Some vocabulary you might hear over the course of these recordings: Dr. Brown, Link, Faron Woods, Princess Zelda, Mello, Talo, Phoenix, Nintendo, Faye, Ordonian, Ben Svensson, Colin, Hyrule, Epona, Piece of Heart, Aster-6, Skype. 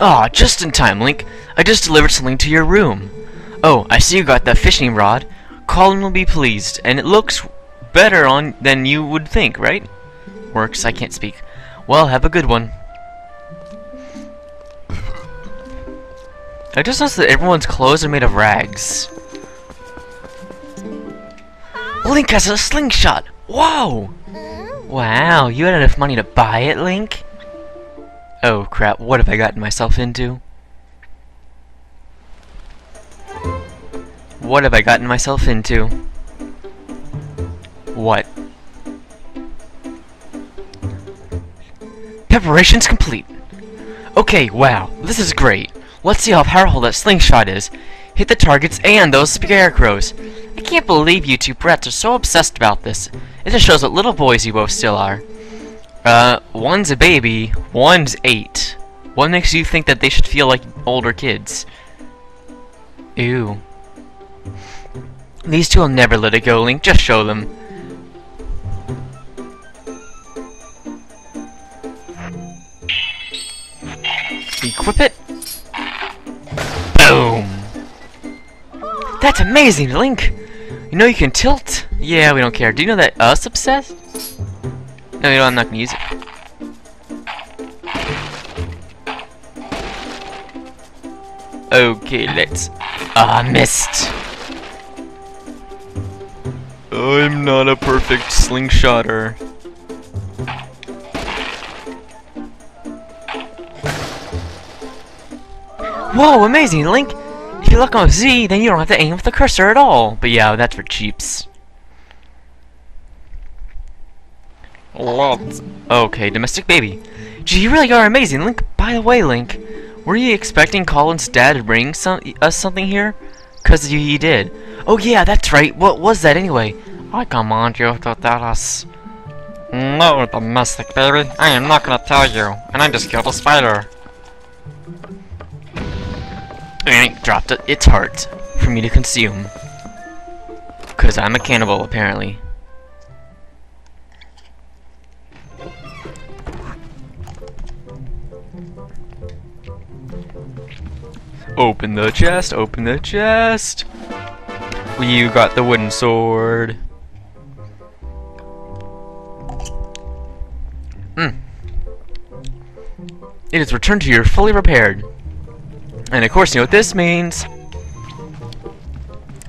Aw, just in time, Link. I just delivered something to your room. Oh, I see you got that fishing rod. Colin will be pleased, and it looks better on than you would think, right? Works, I can't speak. Well, have a good one. I just noticed that everyone's clothes are made of rags. Link has a slingshot! Whoa! Wow, you had enough money to buy it, Link? Oh crap, what have I gotten myself into? What have I gotten myself into? What? Preparations complete! Okay, wow, this is great. Let's see how powerful that slingshot is. Hit the targets and those scarecrows. I can't believe you two brats are so obsessed about this. It just shows what little boys you both still are. One's a baby, one's 8. What makes you think that they should feel like older kids? Ew. These two will never let it go, Link. Just show them. Equip it. Boom! That's amazing, Link! You know you can tilt? Yeah, we don't care. Do you know that us obsessed? No, you know I'm not gonna use it. Okay, let's... Ah, missed! I'm not a perfect slingshotter. Whoa, amazing, Link! If you look on Z, then you don't have to aim with the cursor at all. But yeah, that's for cheaps. Lots. Okay, domestic baby. Gee, you really are amazing, Link. By the way, Link, were you expecting Colin's dad to bring us something here? Cause he did. Oh yeah, that's right. What was that anyway? I command you to tell us. No, domestic baby. I am not gonna tell you. And I just killed a spider. And it dropped its heart for me to consume. Cause I'm a cannibal, apparently. Open the chest, open the chest! You got the wooden sword. It is returned to you fully repaired. And of course, you know what this means.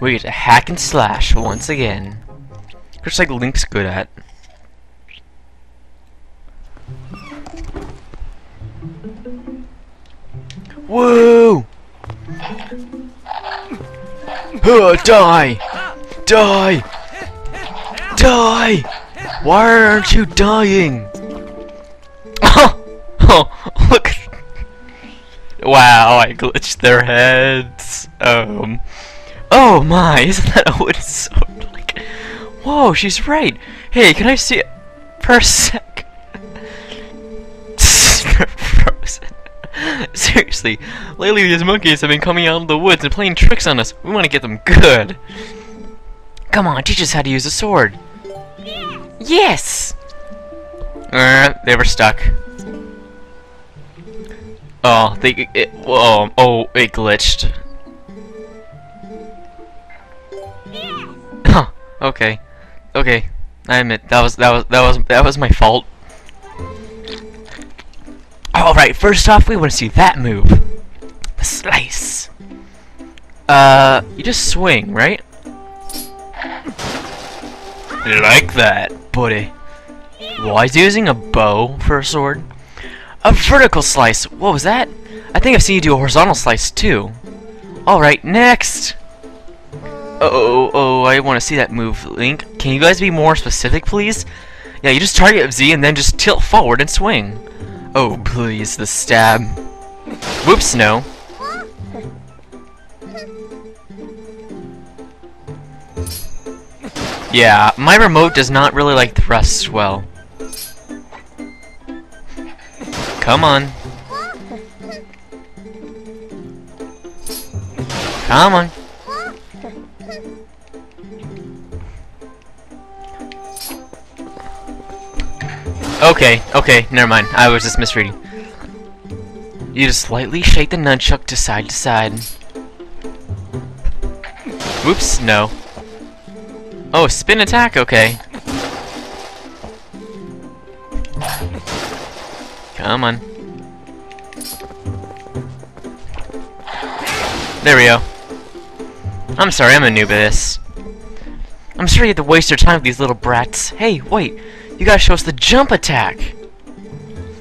We get to hack and slash once again. Just like Link's good at. Whoa! Die! Die! Die! Why aren't you dying? Oh, look! Wow, I glitched their heads. Oh my, isn't that a wooden sword? Like, whoa, she's right. Hey, can I see it for a sec? Frozen. Seriously, lately these monkeys have been coming out of the woods and playing tricks on us. We want to get them good. Come on, teach us how to use a sword. Yes! They were stuck. Oh, it glitched. Huh, okay. Okay. I admit that was my fault. Alright, first off, we want to see that move. The slice. You just swing, right? Like that, buddy. Why is he using a bow for a sword? A vertical slice. What was that? I think I've seen you do a horizontal slice too. Alright, next. I want to see that move, Link. Can you guys be more specific, please? Yeah, you just target Z and then just tilt forward and swing. Oh, please, the stab. Whoops, no. Yeah, my remote does not really like thrusts well. Come on. Come on. Okay, never mind. I was just misreading. You just lightly shake the nunchuck to side. Whoops, no. Oh, spin attack, okay. Come on. There we go. I'm sorry, I'm a noob at this. I'm sorry you have to waste your time with these little brats. Hey, wait. You gotta show us the jump attack.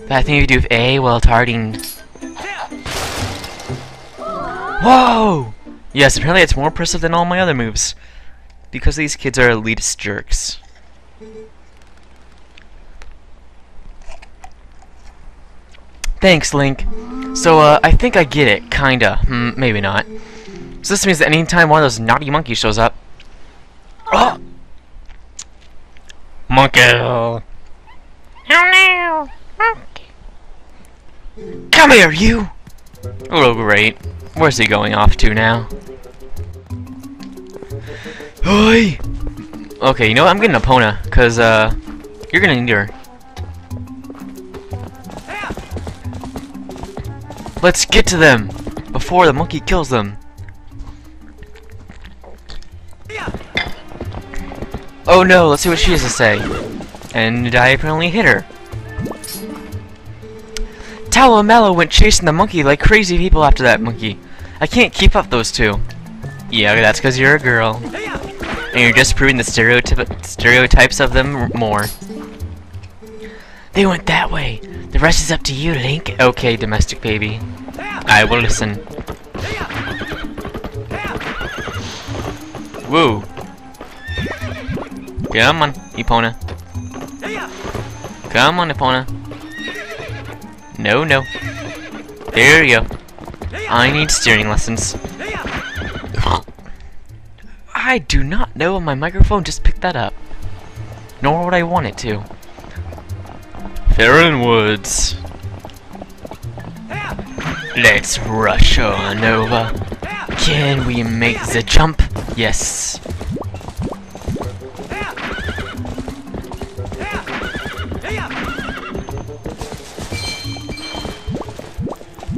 That thing you do with A while targeting. Whoa! Yes, apparently it's more impressive than all my other moves. Because these kids are elitist jerks. Thanks, Link. So, I think I get it. Kinda. Maybe not. So this means that anytime one of those naughty monkeys shows up... Oh! Monkey! Oh no! Monkey! Come here, you! Oh, great. Where's he going off to now? Hey! Okay, you know what? I'm getting Epona, because, you're gonna need her. Let's get to them before the monkey kills them. Oh no, let's see what she has to say. And I apparently hit her. Talo and Mello went chasing the monkey like crazy people after that monkey. I can't keep up those two. Yeah, that's because you're a girl. And you're just proving the stereotypes of them more. They went that way. The rest is up to you, Link. Okay, domestic baby. I will listen. Woo. Come on, Epona. Come on, Epona. No, no. There you go. I need steering lessons. I do not know if my microphone just picked that up. Nor would I want it to. Faron Woods. Let's rush on over. Can we make the jump? Yes.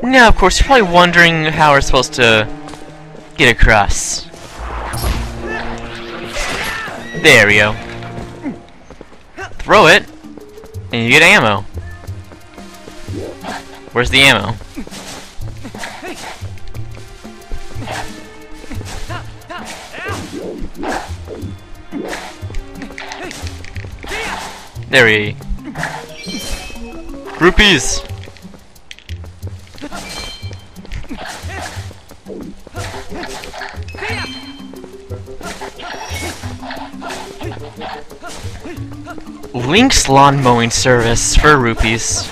Now, of course, you're probably wondering how we're supposed to get across. There we go. Throw it. And you get ammo. Where's the ammo? There we go. Groupies! Link's lawn mowing service for rupees.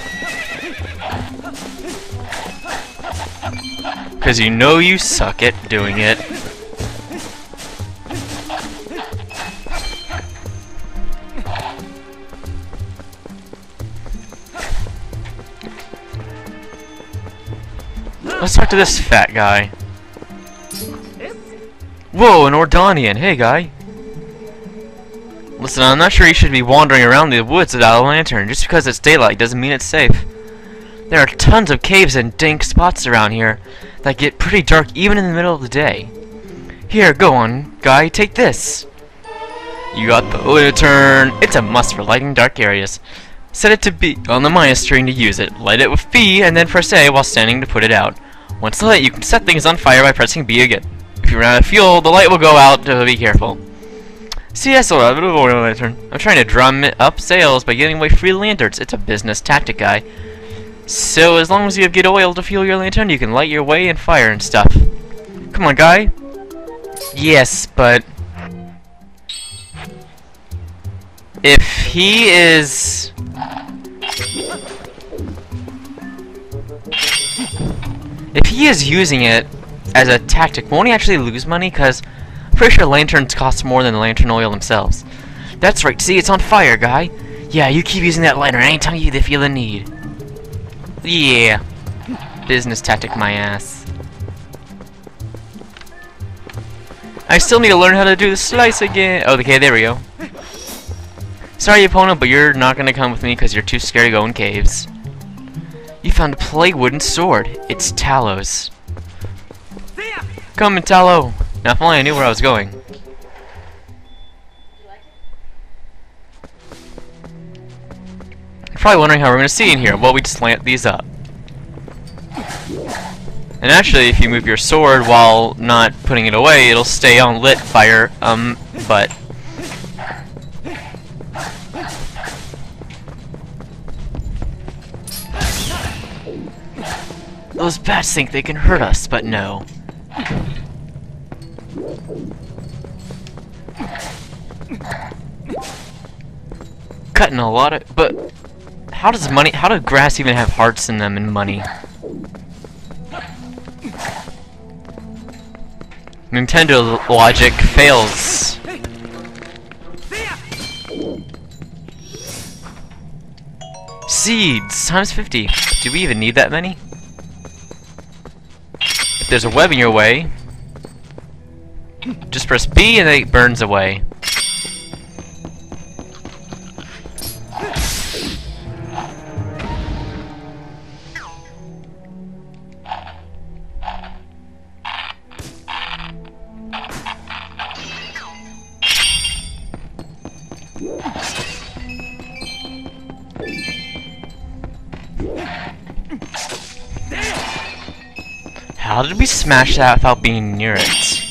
Because you know you suck at doing it. Let's talk to this fat guy. Whoa, an Ordonian. Hey, guy. Listen, I'm not sure you should be wandering around the woods without a lantern. Just because it's daylight doesn't mean it's safe. There are tons of caves and dank spots around here that get pretty dark even in the middle of the day. Here, go on, guy, take this. You got the lantern. It's a must for lighting dark areas. Set it to B on the minus string to use it. Light it with B and then press A while standing to put it out. Once lit, you can set things on fire by pressing B again. If you run out of fuel, the light will go out, so be careful. See, I sold out a oil lantern. I'm trying to drum up sales by giving away free lanterns. It's a business tactic, guy. So as long as you have good oil to fuel your lantern, you can light your way and fire and stuff. Come on, guy. Yes, but... if he is... if he is using it as a tactic, won't he actually lose money? Because I'm pretty sure lanterns cost more than lantern oil themselves. That's right, see, it's on fire, guy. Yeah, you keep using that lantern anytime you feel the need. Yeah. Business tactic, my ass. I still need to learn how to do the slice again. Oh, okay, there we go. Sorry, Epona, but you're not going to come with me because you're too scared to go in caves. You found a play wooden sword. It's Talo's. Come in, Talo. Now if only I knew where I was going. You're probably wondering how we're going to see in here. Well, we just slant these up. And actually, if you move your sword while not putting it away, it'll stay on lit fire, but... Those bats think they can hurt us, but no. Cutting a lot of... But how does money... How do grass even have hearts in them and money? Nintendo logic fails. Seeds! Times 50. Do we even need that many? If there's a web in your way, just press B and it burns away. How did we smash that without being near it?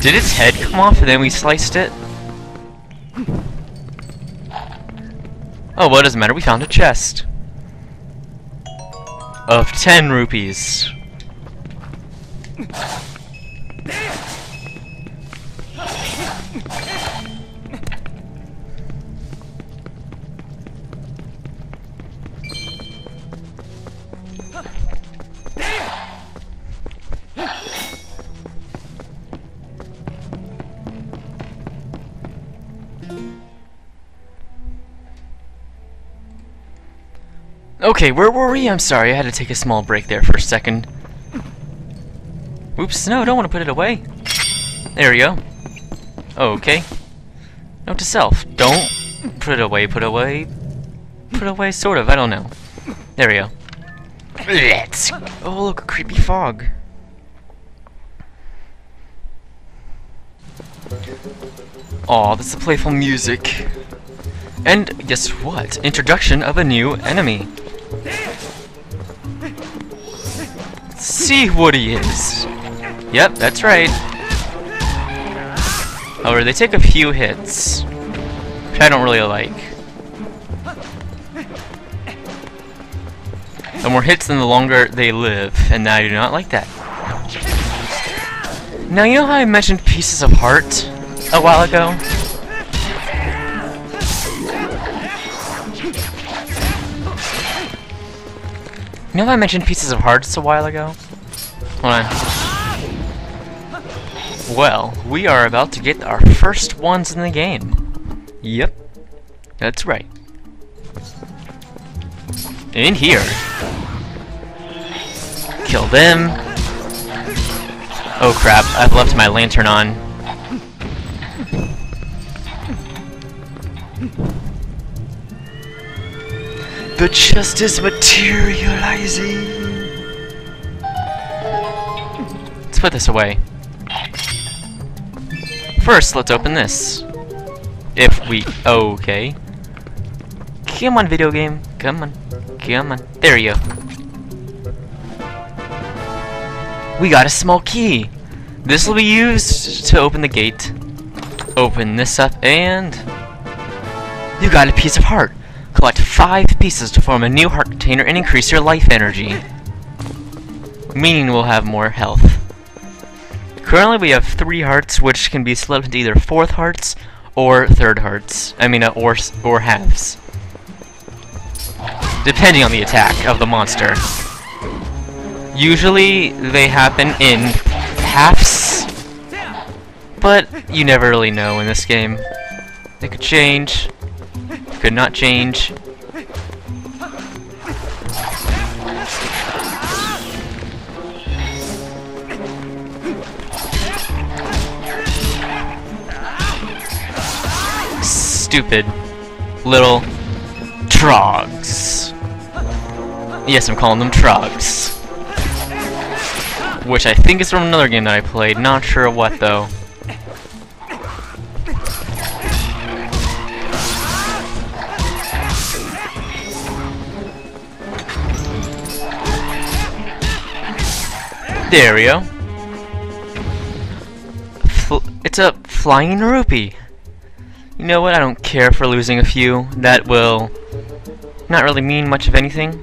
Did its head come off and then we sliced it? Oh, well, it doesn't matter. We found a chest. Of 10 rupees. Okay, where were we? I'm sorry, I had to take a small break there for a second. Oops, no, don't want to put it away. There we go. Okay. Note to self, don't put it away, put away, sort of, I don't know. There we go. Let's... Oh, look, a creepy fog. Aw, that's the playful music. And guess what? Introduction of a new enemy. See what he is. Yep, that's right. However, they take a few hits, which I don't really like. The more hits, then the longer they live, and I do not like that. Now, you know how I mentioned pieces of heart a while ago? You know I mentioned pieces of hearts a while ago? Hold on. Well, we are about to get our first ones in the game. Yep. That's right. In here. Kill them. Oh crap, I've left my lantern on. The chest is materializing. Let's put this away. First, let's open this. If we... Okay. Come on, video game. Come on. Come on. There you go. We got a small key. This will be used to open the gate. Open this up and... You got a piece of heart. Collect 5 pieces to form a new heart container and increase your life energy. Meaning we'll have more health. Currently we have 3 hearts, which can be split into either 4th hearts or 3rd hearts. I mean, or halves. Depending on the attack of the monster. Usually they happen in halves. But you never really know in this game. They could change. Could not change. stupid little trogs. Yes, I'm calling them trogs. Which I think is from another game that I played, not sure what though. There we go. It's a flying rupee. You know what? I don't care for losing a few. That will not really mean much of anything.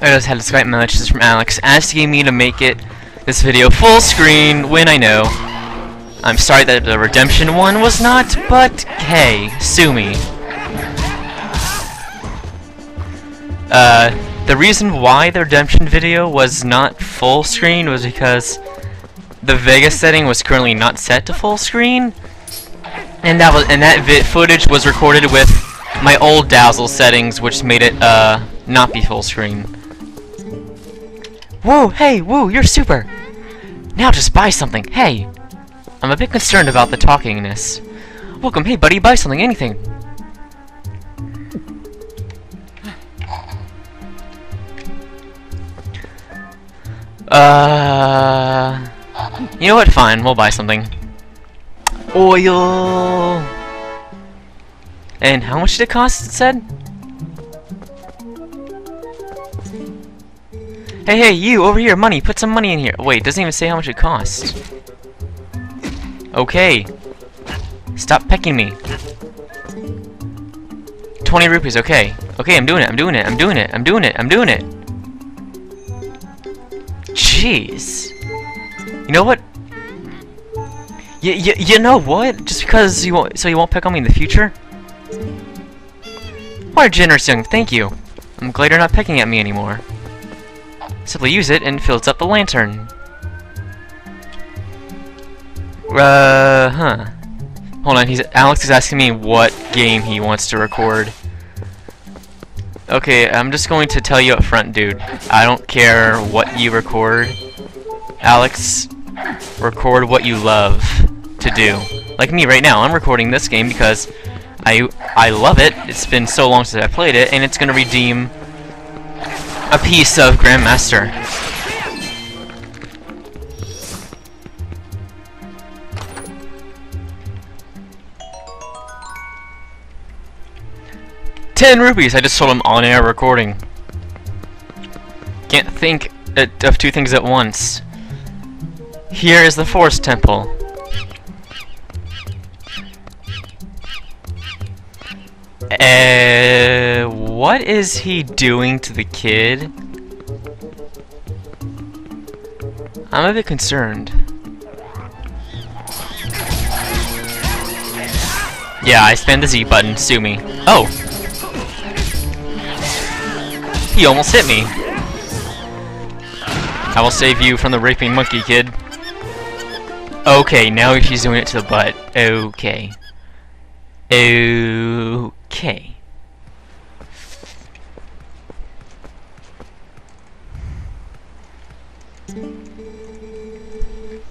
I just had a Skype message from Alex asking me to make it this video full screen when I know. I'm sorry that the redemption one was not, but hey, sue me. The reason why the redemption video was not full screen was because the Vegas setting was currently not set to full screen, and that footage was recorded with my old Dazzle settings, which made it not be full screen. Woo! Hey, woo! You're super. Now just buy something. Hey, I'm a bit concerned about the talkingness. Welcome. Hey, buddy, buy something. Anything. You know what? Fine, we'll buy something. Oil. And how much did it cost? It said. Hey, hey, you over here! Money. Put some money in here. Wait, it doesn't even say how much it costs. Okay. Stop pecking me. 20 rupees. Okay. Okay, I'm doing it. I'm doing it. I'm doing it. I'm doing it. I'm doing it. Jeez. You know what? You know what? Just because you won't, so you won't pick on me in the future? What a generous young, thank you. I'm glad you're not picking at me anymore. Simply use it and fills up the lantern. Huh. Hold on, Alex is asking me what game he wants to record. Okay, I'm just going to tell you up front, dude. I don't care what you record. Alex, record what you love to do. Like me right now, I'm recording this game because I love it. It's been so long since I played it, and it's going to redeem a piece of Grandmaster. ₹10! I just sold them on air recording. Can't think of two things at once. Here is the Forest Temple. What is he doing to the kid? I'm a bit concerned. Yeah, I spammed the Z button. Sue me. Oh! He almost hit me. I will save you from the raping monkey, kid. Okay, now she's doing it to the butt. Okay. Okay.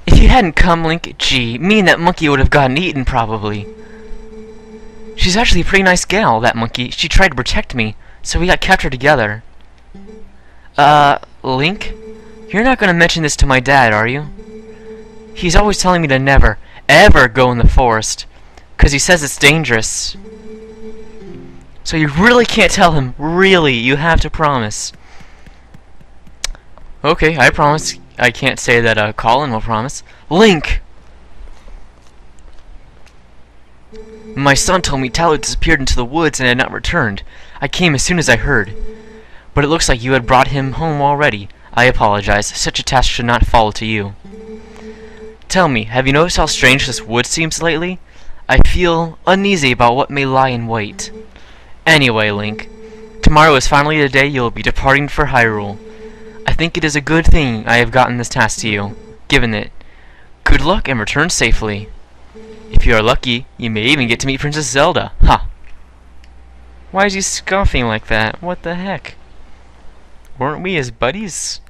If you hadn't come, Link, gee, me and that monkey would have gotten eaten, probably. She's actually a pretty nice gal, that monkey. She tried to protect me, so we got captured together. Link? You're not gonna mention this to my dad, are you? He's always telling me to never, ever go in the forest, because he says it's dangerous. So you really can't tell him. Really, you have to promise. Okay, I promise. I can't say that Colin will promise. Link! My son told me Talo disappeared into the woods and had not returned. I came as soon as I heard. But it looks like you had brought him home already. I apologize. Such a task should not fall to you. Tell me, have you noticed how strange this wood seems lately? I feel uneasy about what may lie in wait. Anyway, Link, tomorrow is finally the day you'll be departing for Hyrule. I think it is a good thing I have gotten this task to you, given it. Good luck and return safely. If you are lucky, you may even get to meet Princess Zelda. Huh. Why is he scoffing like that? What the heck? Weren't we his buddies?